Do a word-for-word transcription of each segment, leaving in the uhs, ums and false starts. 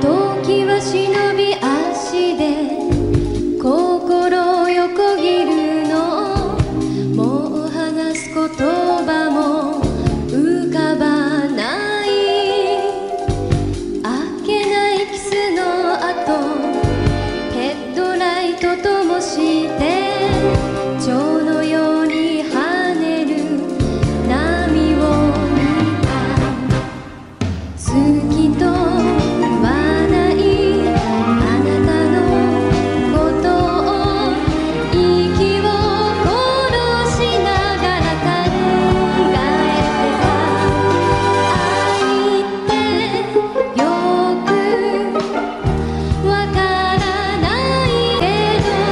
時は忍び足で心を横切るの、もう話す言葉も浮かばない、あけないキスのあとヘッドライトともして蝶のように跳ねる波を見た。好きと「わからないけど」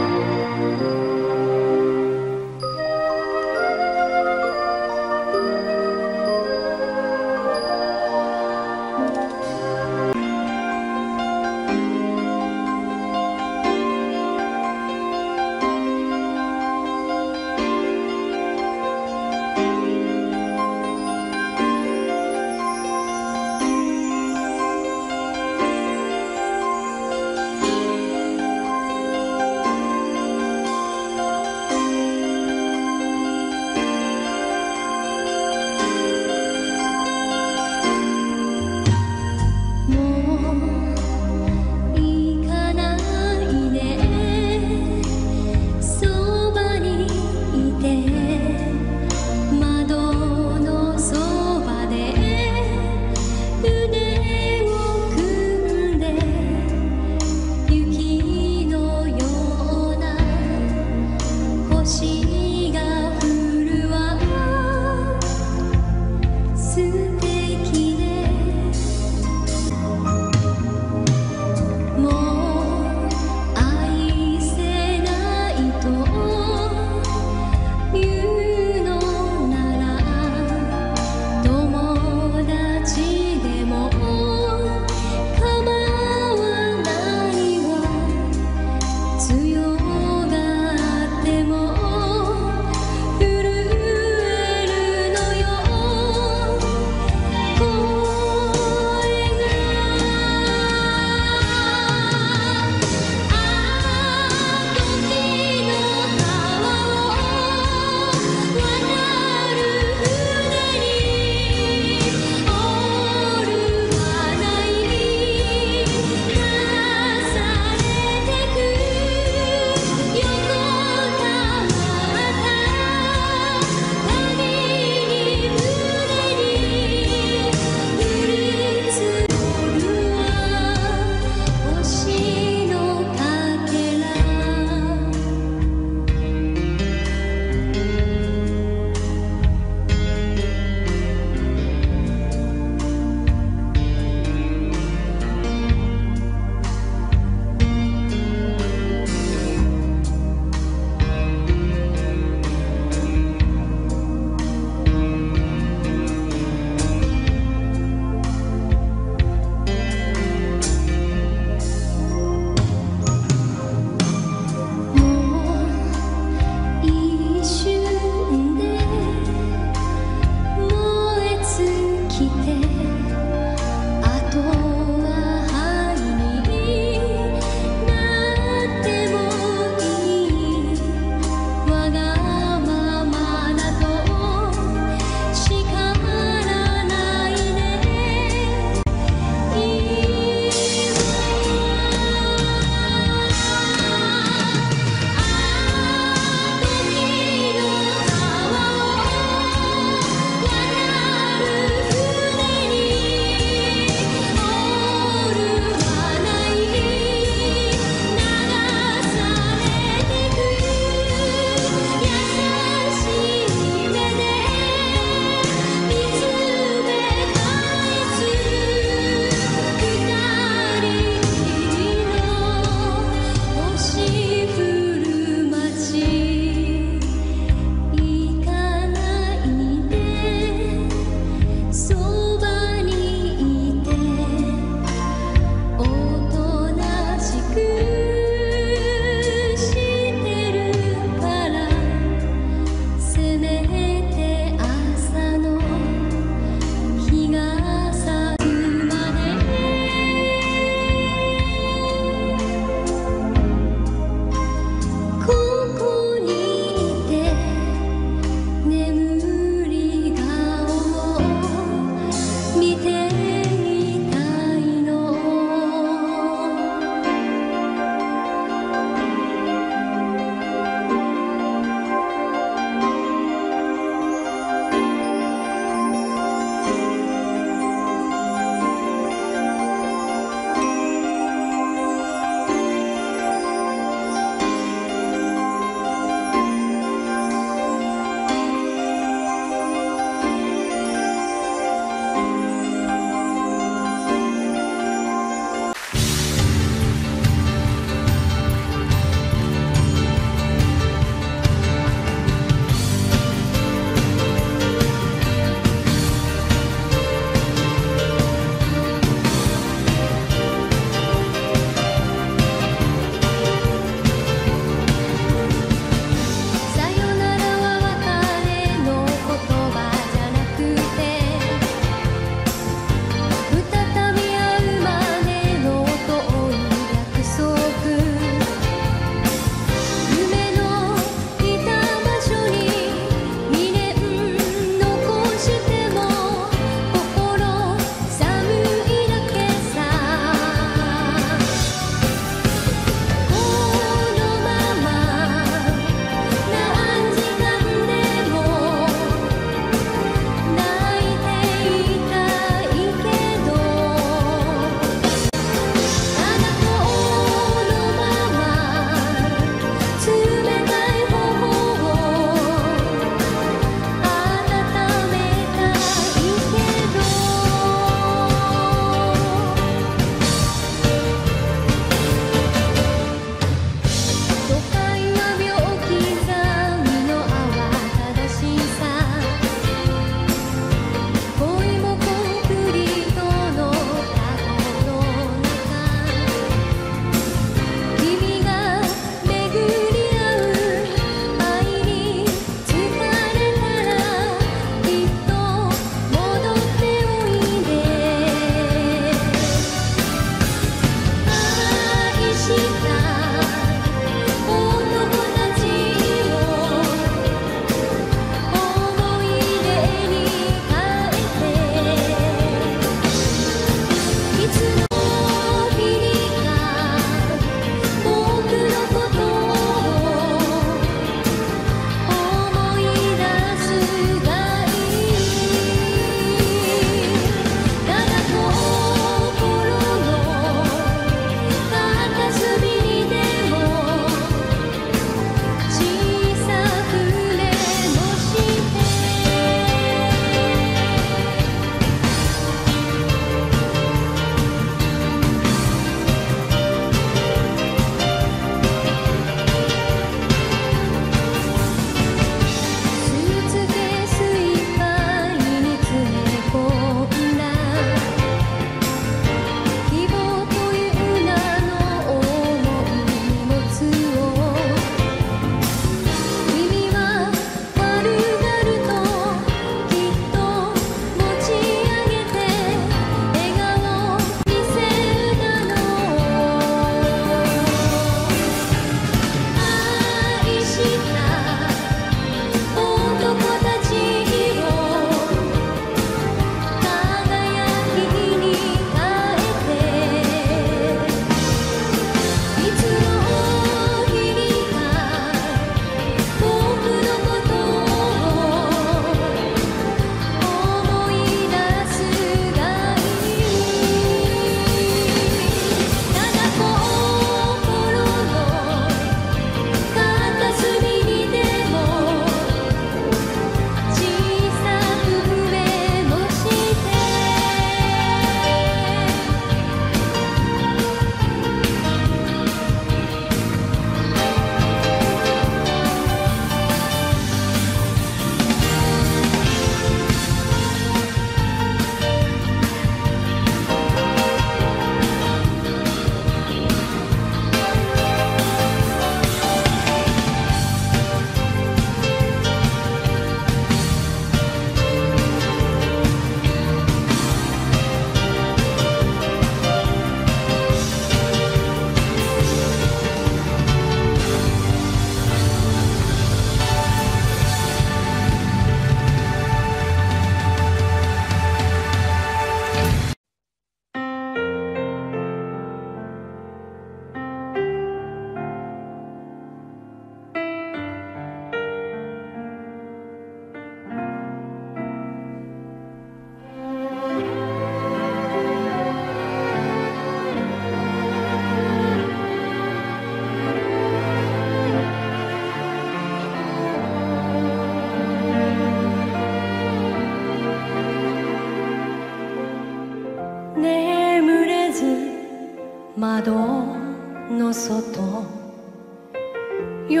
夜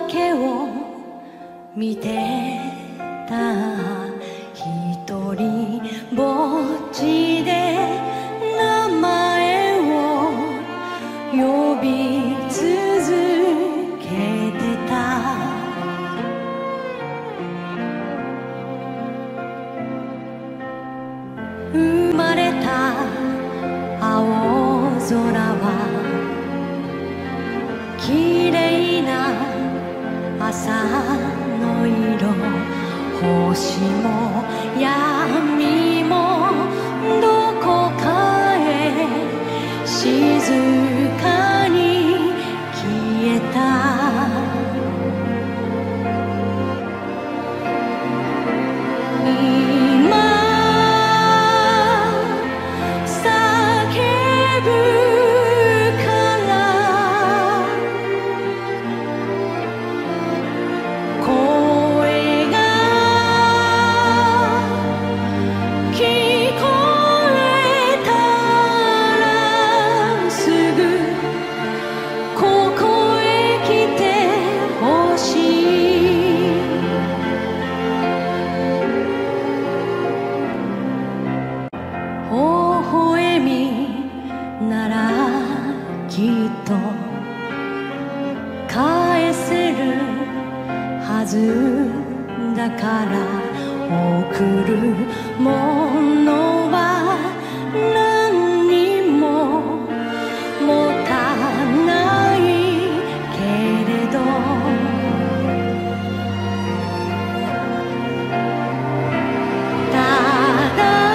明けを見てた」「ひとりぼっちで名前を呼び続けてた」「生まれた青空は」綺麗な朝の色星も闇もどこかへ静かに消えた返せるはずだから贈るものは何にも持たないけれどただ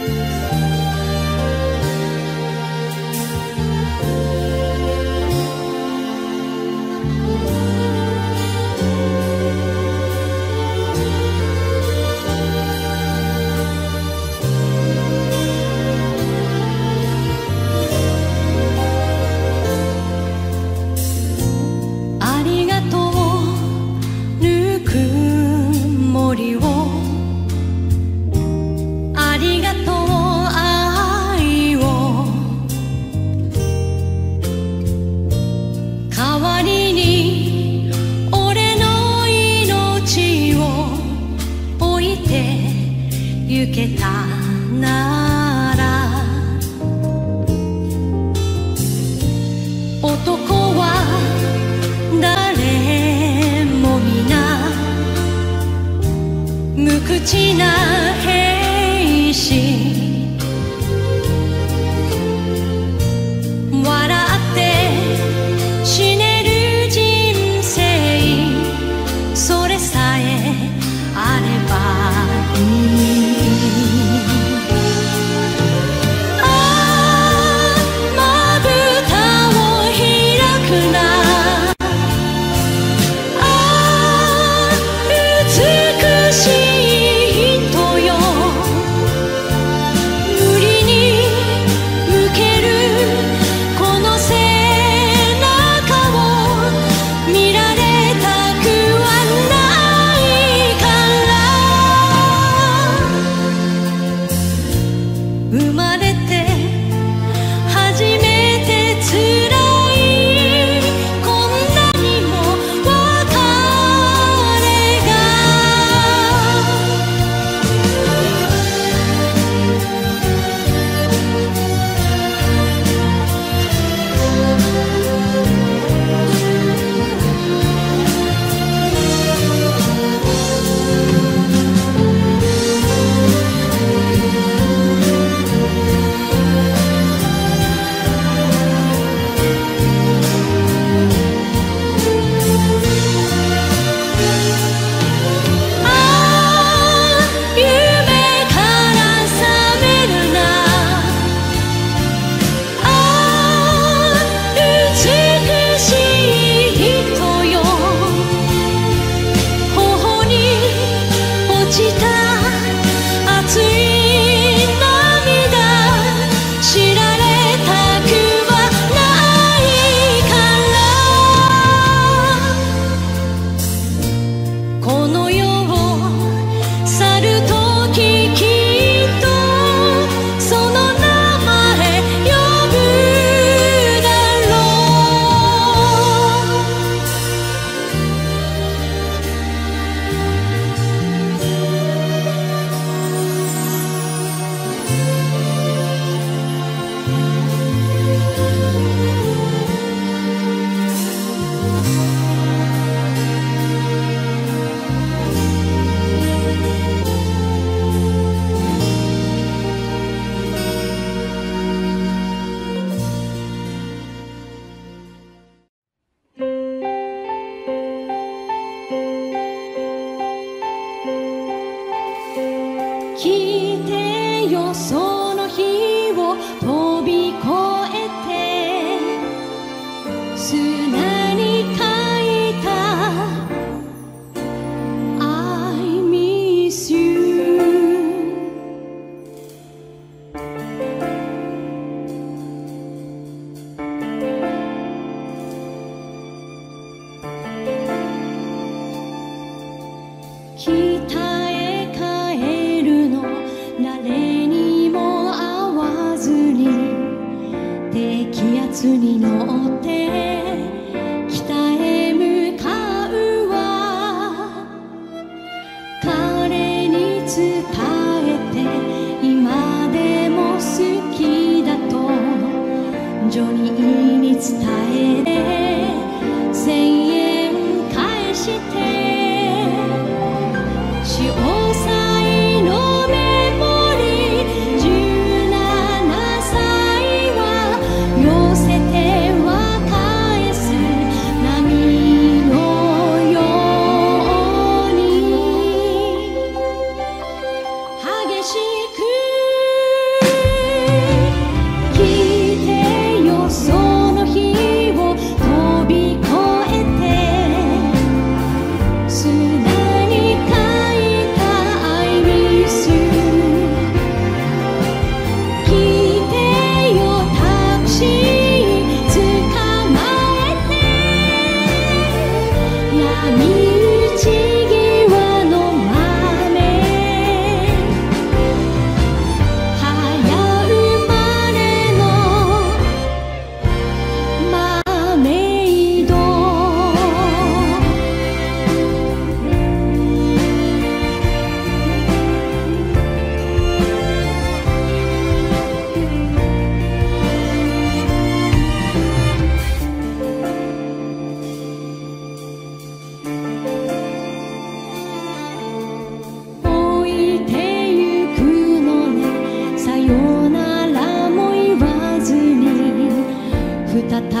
「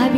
「呪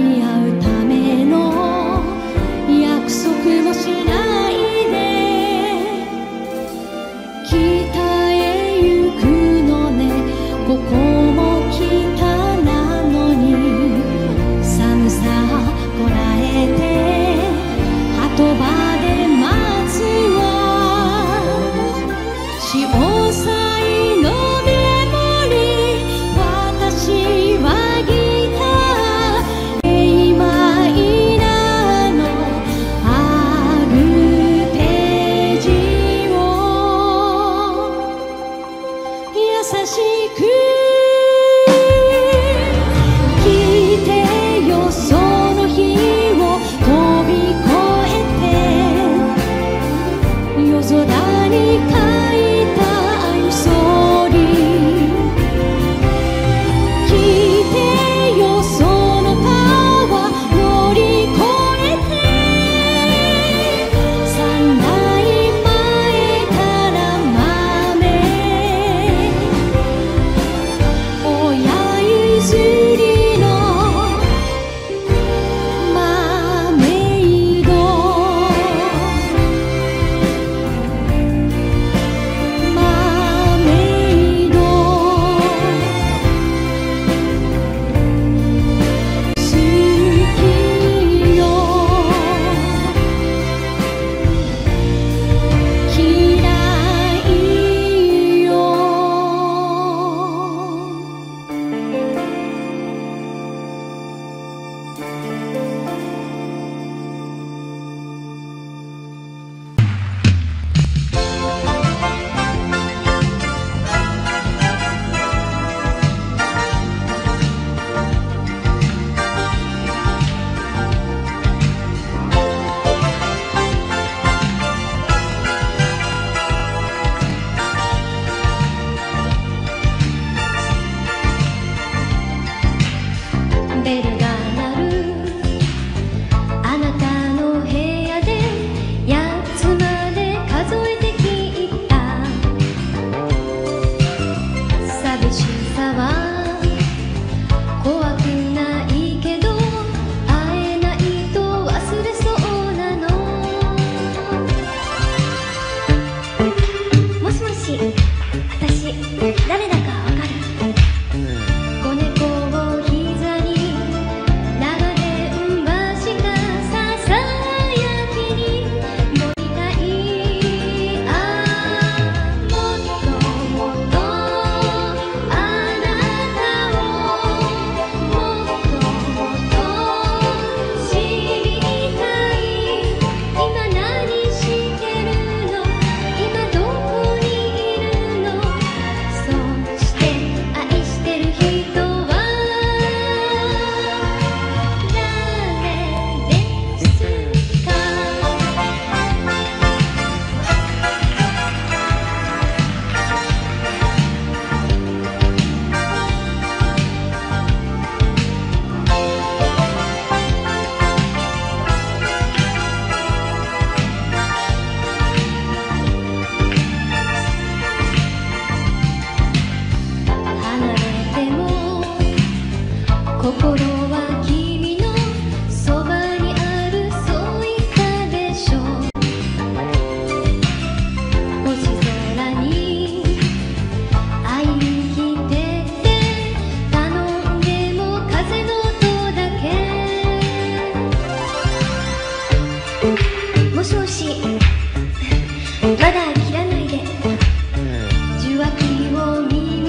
縛を耳に流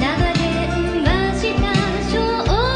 れ馬した」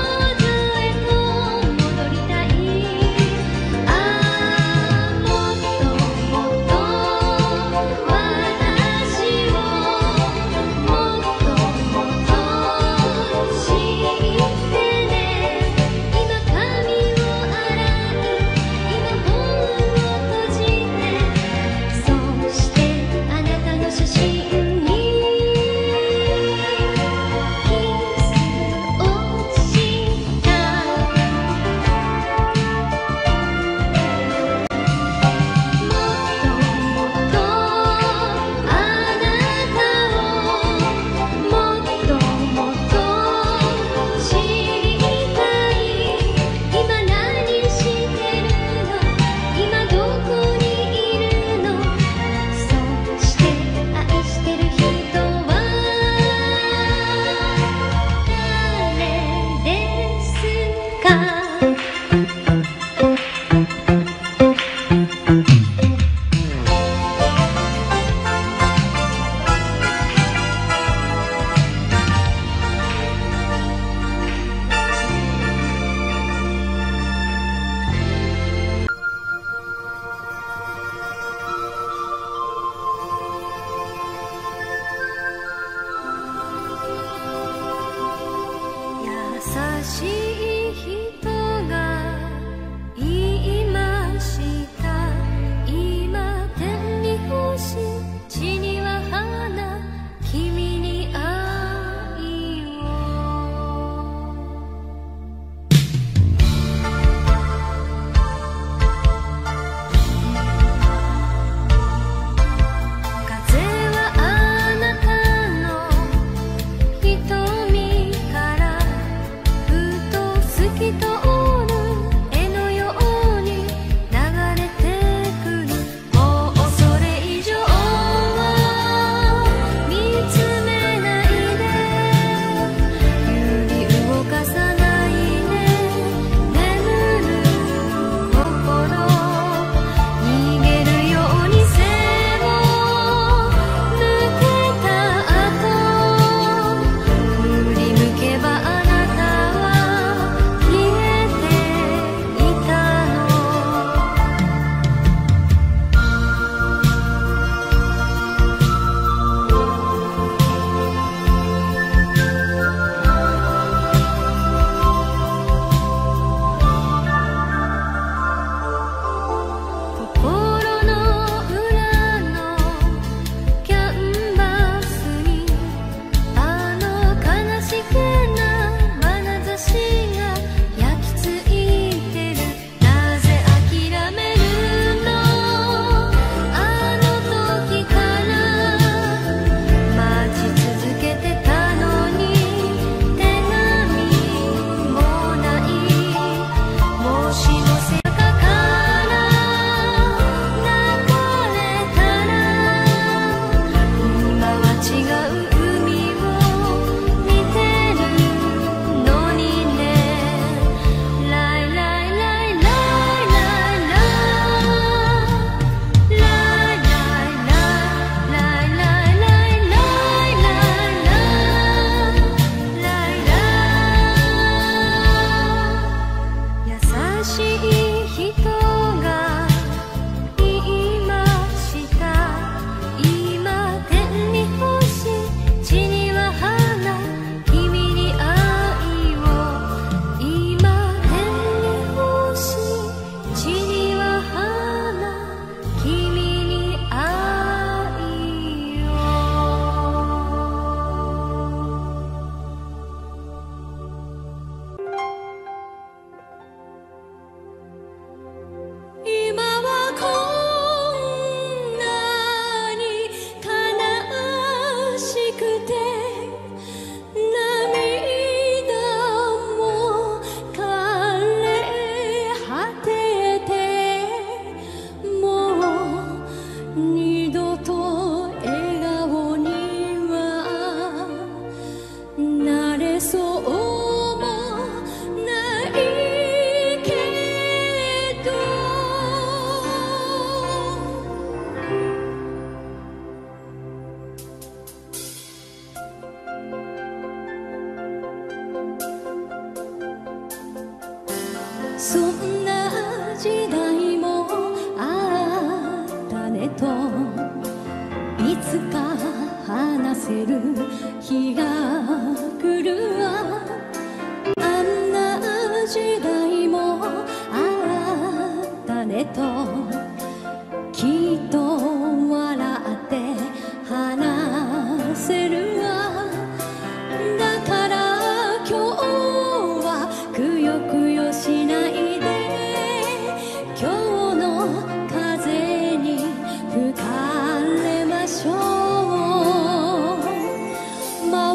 ま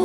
わ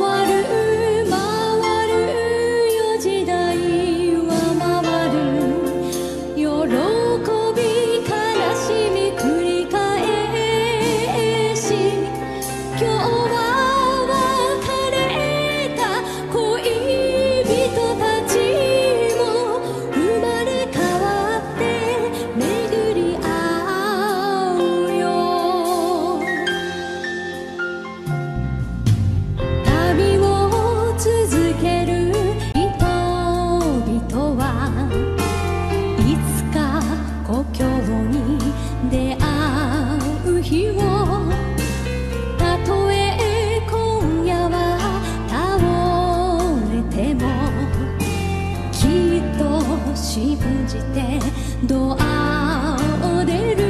信じてドアを出る。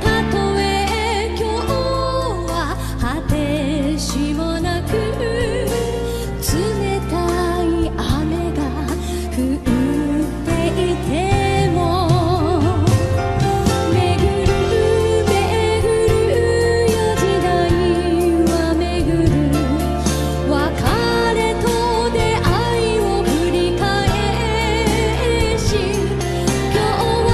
たとえ今日は果てしもなく冷たい雨が降っていても、巡る巡るよ時代は巡る。別れと出会いを繰り返し今日は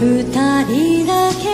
ふたりだけ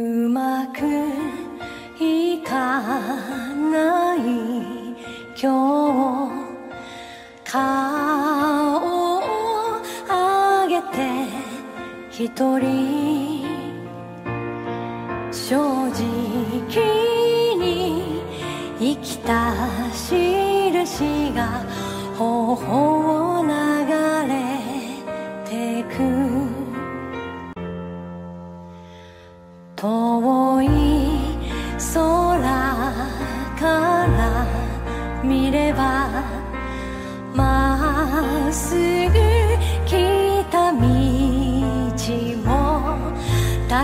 「私は」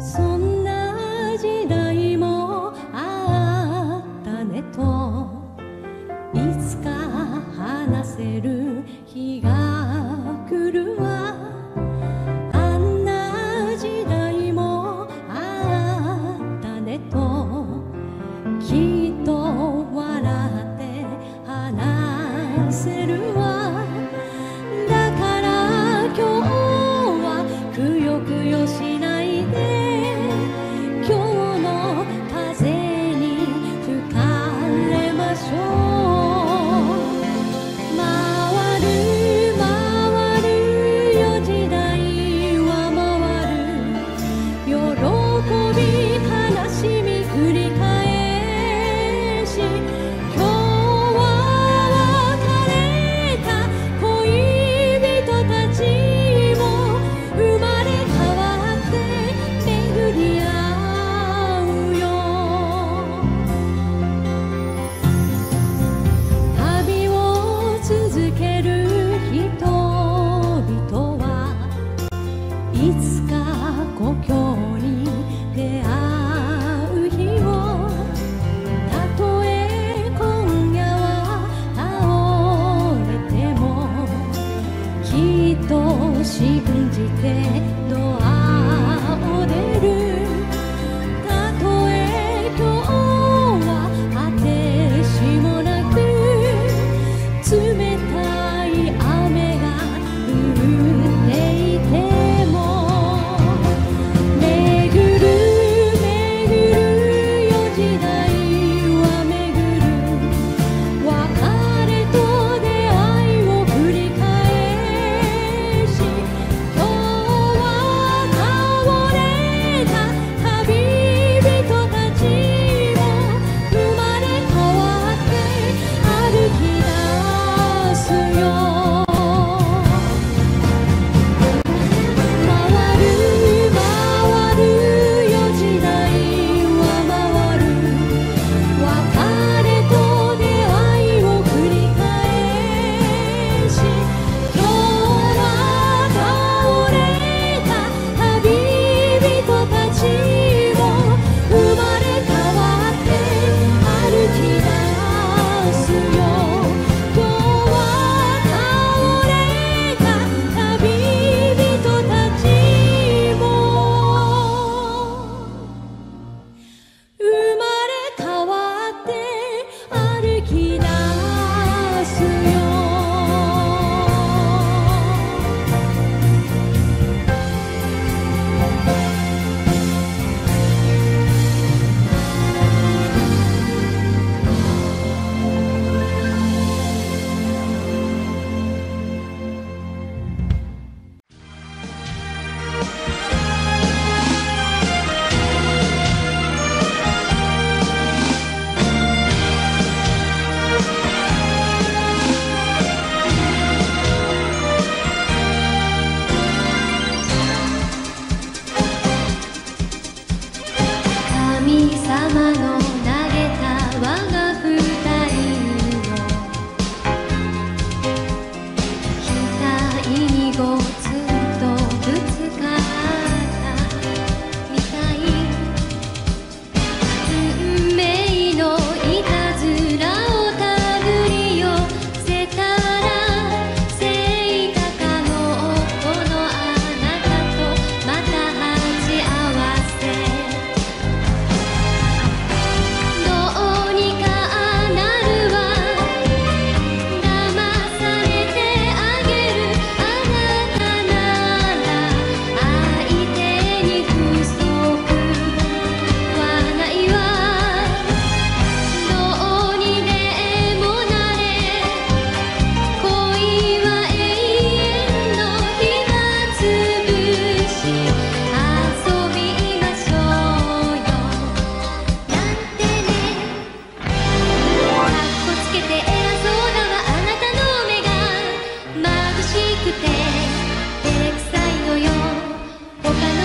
「他の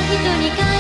人にか